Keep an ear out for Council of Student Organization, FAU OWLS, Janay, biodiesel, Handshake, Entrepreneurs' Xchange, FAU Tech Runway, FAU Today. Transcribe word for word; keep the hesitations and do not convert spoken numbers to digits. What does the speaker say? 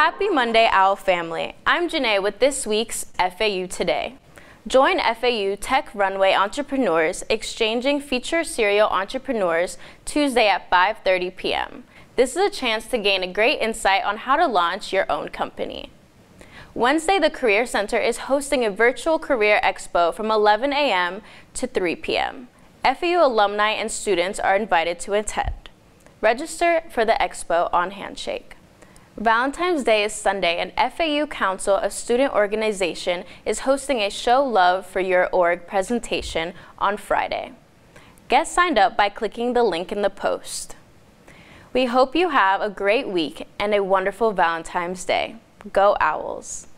Happy Monday, OWL family. I'm Janay with this week's F A U Today. Join F A U Tech Runway Entrepreneurs Exchanging Feature Serial Entrepreneurs Tuesday at five thirty p m This is a chance to gain a great insight on how to launch your own company. Wednesday, the Career Center is hosting a virtual career expo from eleven a m to three p m F A U alumni and students are invited to attend. Register for the expo on Handshake. Valentine's Day is Sunday, and F A U Council of Student Organization is hosting a Show Love for Your Org presentation on Friday. Get signed up by clicking the link in the post. We hope you have a great week and a wonderful Valentine's Day. Go Owls!